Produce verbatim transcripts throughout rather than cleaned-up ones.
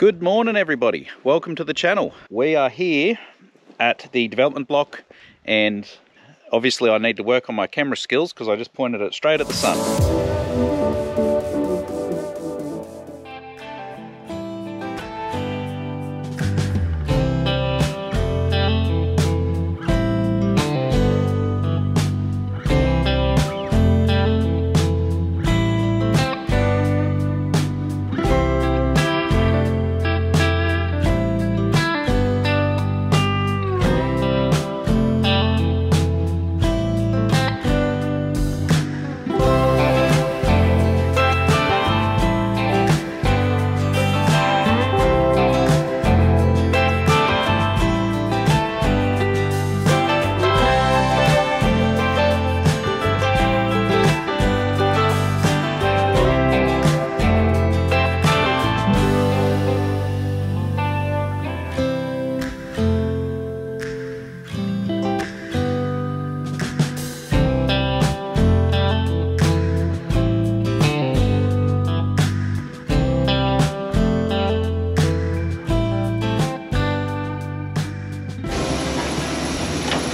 Good morning everybody, welcome to the channel. We are here at the development block and obviously I need to work on my camera skills because I just pointed it straight at the sun.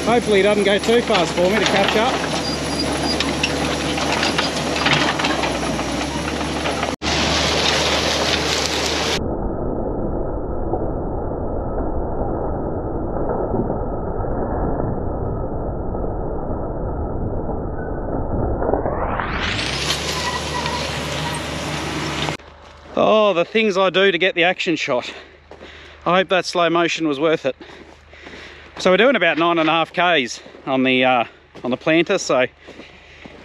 Hopefully it doesn't go too fast for me to catch up. Oh, the things I do to get the action shot. I hope that slow motion was worth it. So we're doing about nine and a half k's on the uh, on the planter, so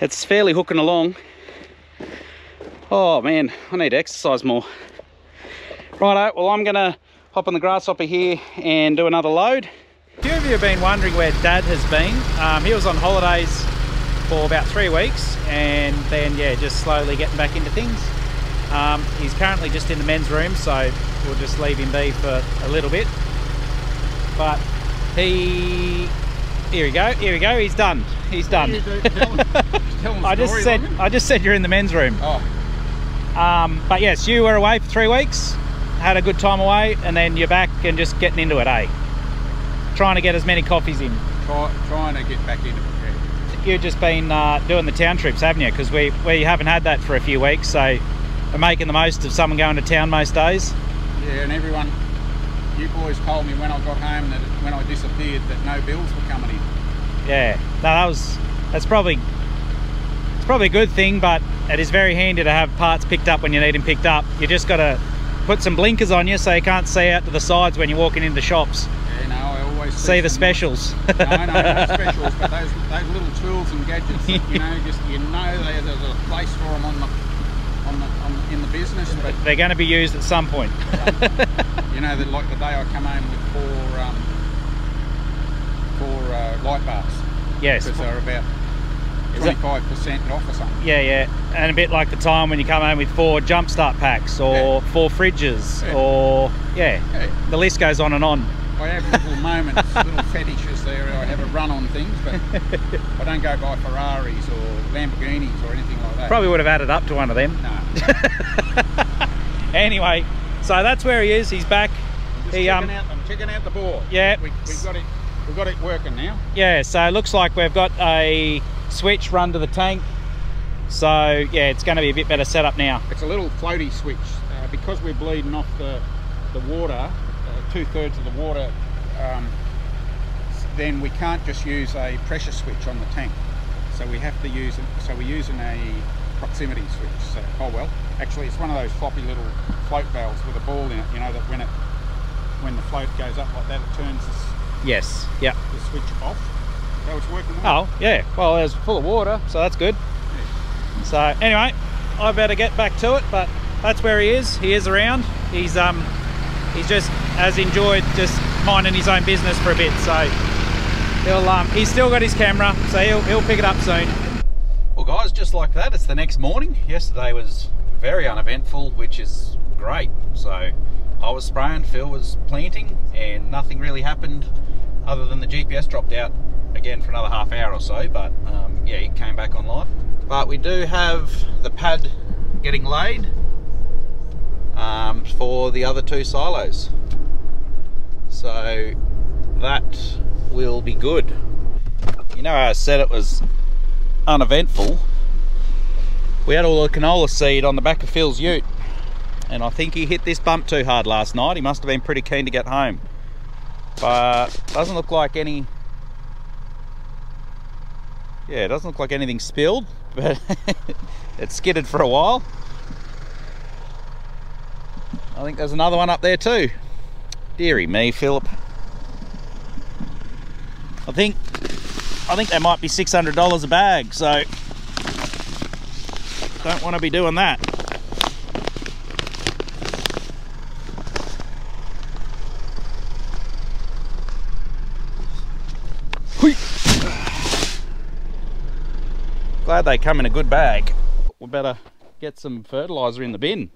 it's fairly hooking along. Oh man, I need to exercise more. Righto, well I'm gonna hop on the grasshopper here and do another load. A few of you have been wondering where Dad has been. Um, he was on holidays for about three weeks, and then yeah, just slowly getting back into things. Um, he's currently just in the men's room, so we'll just leave him be for a little bit. But He, here we go, here we go, he's done, he's done. Tell him, tell him I just said, I just said you're in the men's room. Oh. Um, but yes, you were away for three weeks, had a good time away, and then you're back and just getting into it, eh? Trying to get as many coffees in. Try, trying to get back into it. You've just been uh, doing the town trips, haven't you? Because we, we haven't had that for a few weeks, so we're making the most of someone going to town most days. Yeah, and everyone... You boys told me when I got home that when I disappeared that no bills were coming in. Yeah, no, that was that's probably it's probably a good thing, but it is very handy to have parts picked up when you need them picked up. You just got to put some blinkers on you so you can't see out to the sides when you're walking into the shops. Yeah, no, I always see, see the specials. No, no, no specials, but those those little tools and gadgets that, you know, just you know there's a place for them on the. On the, on, in the business, but they're going to be used at some point. You know, that like the day I come home with four um, four uh, light bars. Yes, because they're about twenty-five percent off or something. Yeah, yeah, and a bit like the time when you come home with four jump start packs or yeah. four fridges yeah. or yeah, yeah, the list goes on and on. I have little moments, little fetishes there. I have a run on things, but I don't go buy Ferraris or Lamborghinis or anything like that. Probably would have added up to one of them. No. Anyway, so that's where he is. He's back. I'm just he, checking, um, out, I'm checking out the board. Yeah. We, we've got it. We've got it working now. Yeah. So it looks like we've got a switch run to the tank. So yeah, it's going to be a bit better setup now. It's a little floaty switch uh, because we're bleeding off the the water. Two-thirds of the water, um, then we can't just use a pressure switch on the tank, so we have to use it, so we're using a proximity switch. So oh well, actually it's one of those floppy little float valves with a ball in it, you know, that when it when the float goes up like that it turns this, yes yeah the switch off. So it's working well. Oh yeah, well it was full of water, so that's good. Yeah. So anyway, I better get back to it, but that's where he is. He is around. He's um he's just has enjoyed just minding his own business for a bit, so he'll um he's still got his camera, so he'll, he'll pick it up soon. Well guys, just like that, it's the next morning. Yesterday was very uneventful, which is great. So I was spraying, Phil was planting, and nothing really happened other than the G P S dropped out again for another half hour or so, but um, yeah, it came back online. But we do have the pad getting laid. um, for the other two silos. So that will be good. You know how I said it was uneventful? We had all the canola seed on the back of Phil's ute, and I think he hit this bump too hard last night. He must have been pretty keen to get home, but doesn't look like any yeah it doesn't look like anything spilled, but it skidded for a while. I think there's another one up there too. Deary me, Philip. I think I think they might be six hundred dollars a bag, so don't want to be doing that. Glad they come in a good bag. We better get some fertilizer in the bin.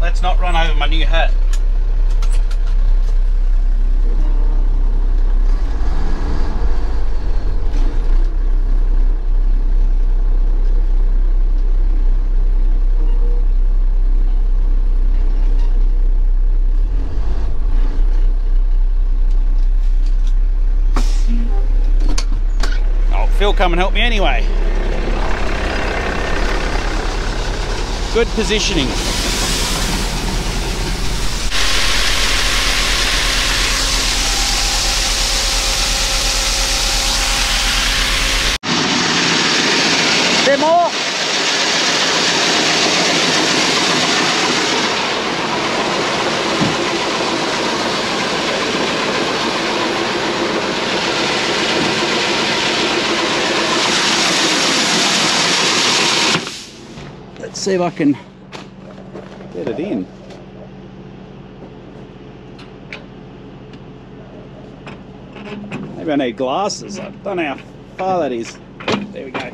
Let's not run over my new hat. Oh, Phil, come and help me anyway. Good positioning. More. Let's see if I can get it in. Maybe I need glasses. I don't know how far that is. There we go.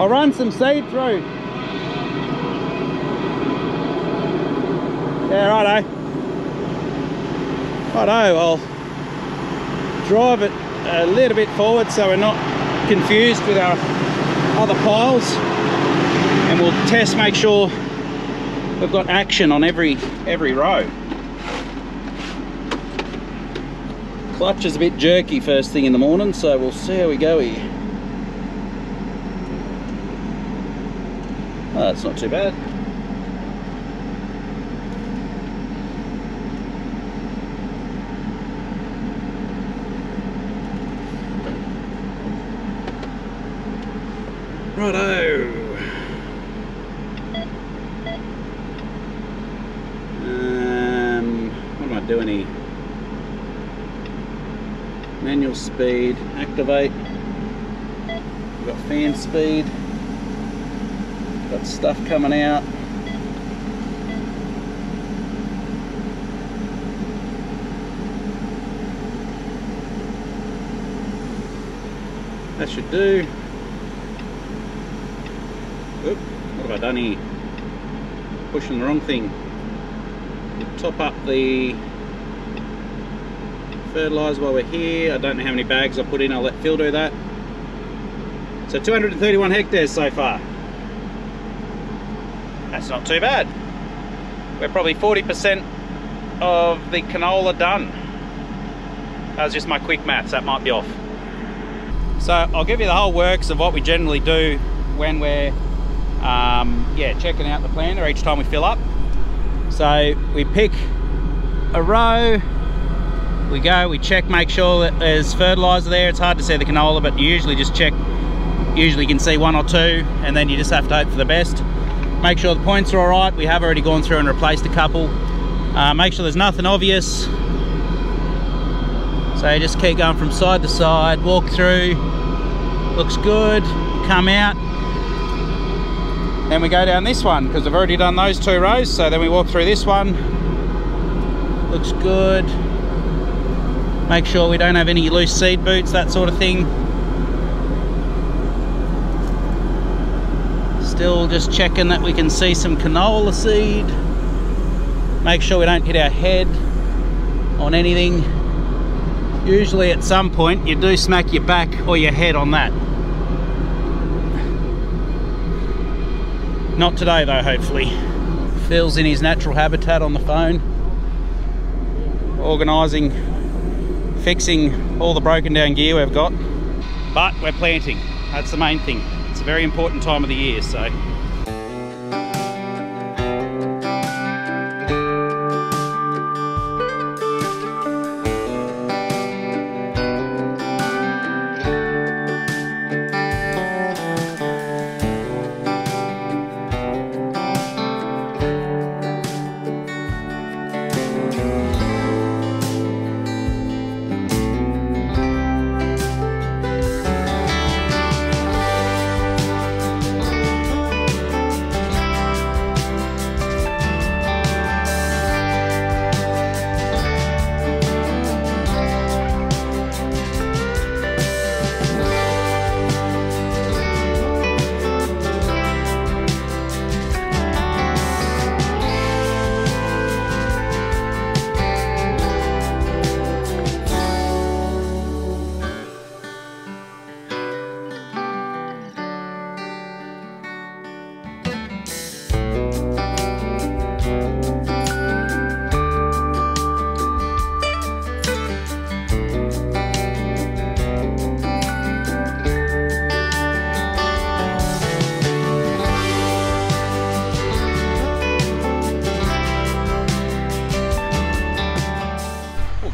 I'll run some seed through. Yeah, righto. Righto, I'll drive it a little bit forward so we're not confused with our other piles. And we'll test, make sure we've got action on every, every row. Clutch is a bit jerky first thing in the morning, so we'll see how we go here. Oh, that's not too bad. Righto. Um, what am I doing here? Manual speed, activate. We've got fan speed. Got stuff coming out. that should do. Oop, what have I done here? Pushing the wrong thing. We'll top up the fertiliser while we're here. I don't know how many bags I put in, I'll let Phil do that. So two hundred thirty-one hectares so far. That's not too bad. We're probably forty percent of the canola done. That was just my quick maths, that might be off. So I'll give you the whole works of what we generally do when we're um, yeah, checking out the planter each time we fill up. So we pick a row, we go, we check, make sure that there's fertiliser there. It's hard to see the canola, but you usually just check, usually you can see one or two, and then you just have to hope for the best. Make sure the points are all right. We have already gone through and replaced a couple. Uh, make sure there's nothing obvious. So you just keep going from side to side, walk through, looks good, come out. Then we go down this one, because I've already done those two rows, so then we walk through this one, looks good. Make sure we don't have any loose seed boots, that sort of thing. Still just checking that we can see some canola seed. Make sure we don't hit our head on anything. Usually at some point you do smack your back or your head on that. Not today though, hopefully. Phil's in his natural habitat on the phone, organising, fixing all the broken down gear we've got. But we're planting, that's the main thing. It's a very important time of the year, so.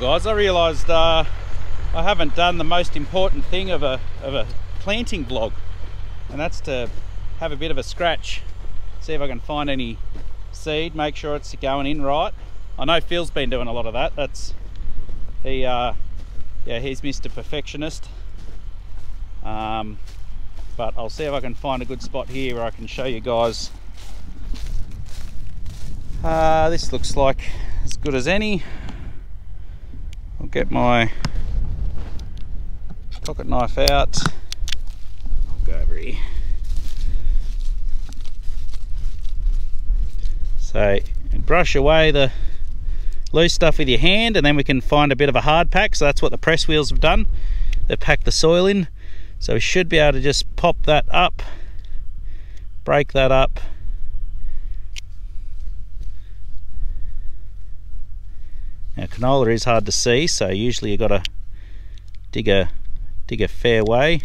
Guys, I realised uh, I haven't done the most important thing of a, of a planting vlog, and that's to have a bit of a scratch, see if I can find any seed, make sure it's going in right. I know Phil's been doing a lot of that. That's he, uh, yeah, he's Mister Perfectionist. Um, but I'll see if I can find a good spot here where I can show you guys. Uh, this looks like as good as any. I'll get my pocket knife out. I'll go over here. So brush away the loose stuff with your hand, and then we can find a bit of a hard pack. So that's what the press wheels have done. They've packed the soil in. So we should be able to just pop that up, break that up. Now canola is hard to see, so usually you've got to dig a, dig a fair way.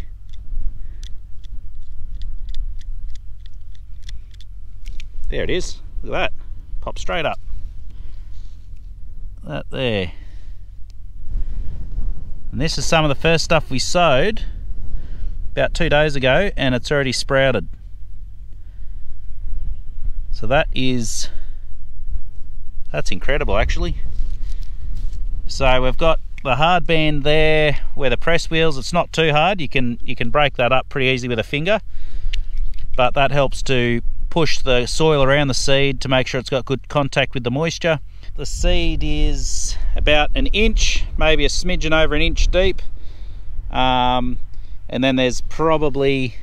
There it is, look at that, pop straight up. That there. And this is some of the first stuff we sowed about two days ago, and it's already sprouted. So that is, that's incredible actually. So we've got the hard band there where the press wheels, it's not too hard, you can you can break that up pretty easily with a finger, but that helps to push the soil around the seed to make sure it's got good contact with the moisture. The seed is about an inch, maybe a smidgen over an inch deep, um, and then there's probably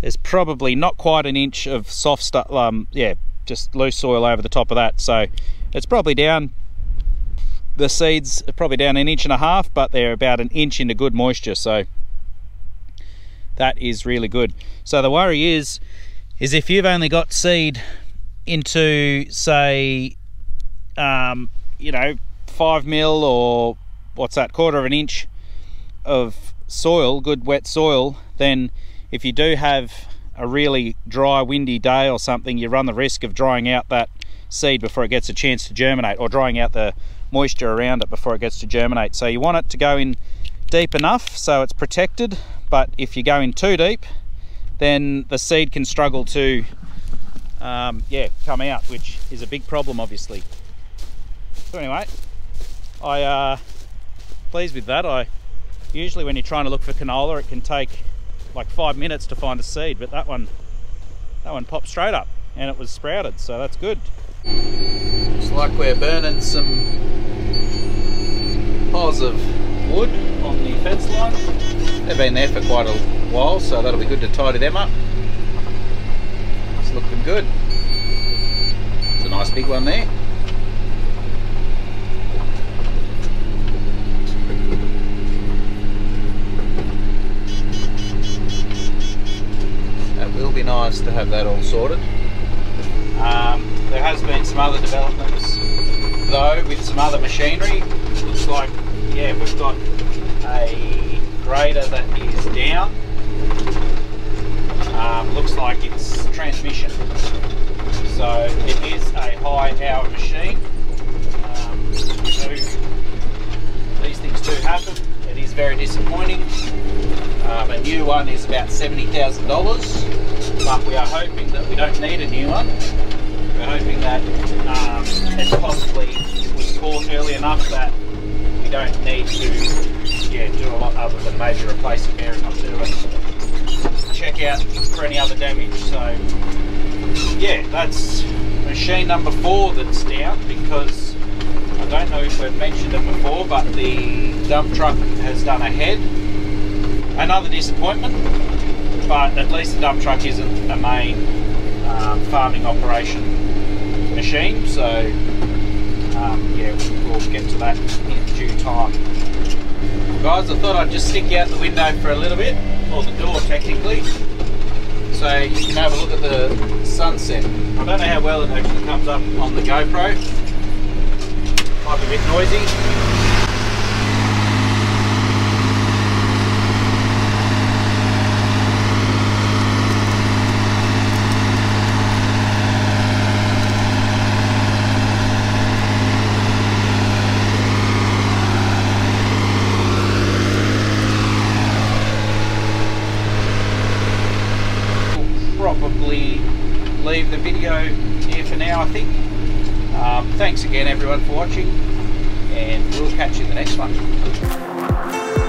there's probably not quite an inch of soft stuff, um, yeah, just loose soil over the top of that. So it's probably down, the seeds are probably down an inch and a half, but they're about an inch into good moisture, so that is really good. So the worry is is if you've only got seed into, say, um, you know, five mil or what's that, quarter of an inch of soil, good wet soil, then if you do have a really dry, windy day or something, you run the risk of drying out that seed before it gets a chance to germinate, or drying out the moisture around it before it gets to germinate. So you want it to go in deep enough so it's protected, but if you go in too deep, then the seed can struggle to um, yeah, come out, which is a big problem, obviously. So anyway, I uh, pleased with that. I usually, when you're trying to look for canola, it can take like five minutes to find a seed, but that one that one popped straight up and it was sprouted, so that's good. Looks like we're burning some piles of wood on the fence line. They've been there for quite a while, so that'll be good to tidy them up. It's looking good. It's a nice big one there. It will be nice to have that all sorted. Um, there has been some other developments though with some other machinery. Looks like, yeah, we've got a grader that is down. Um, looks like it's transmission. So it is a high power machine. Um, so these things do happen. It is very disappointing. Um, a new one is about seventy thousand dollars, but we are hoping that we don't need a new one. We're hoping that um, it possibly was bought early enough that we don't need to yeah, do a lot other than maybe replace the bearing or do it. Check out for any other damage. So yeah, that's machine number four that's down, because I don't know if we've mentioned it before, but the dump truck has done a head. Another disappointment, but at least the dump truck isn't a main um, farming operation machine, so um, yeah, we'll get to that in due time. Guys, I thought I'd just stick out the window for a little bit, or the door technically, so you can have a look at the sunset. I don't know how well it actually comes up on the GoPro, might be a bit noisy. Leave the video here for now, I think. Um, thanks again everyone for watching, and we'll catch you in the next one.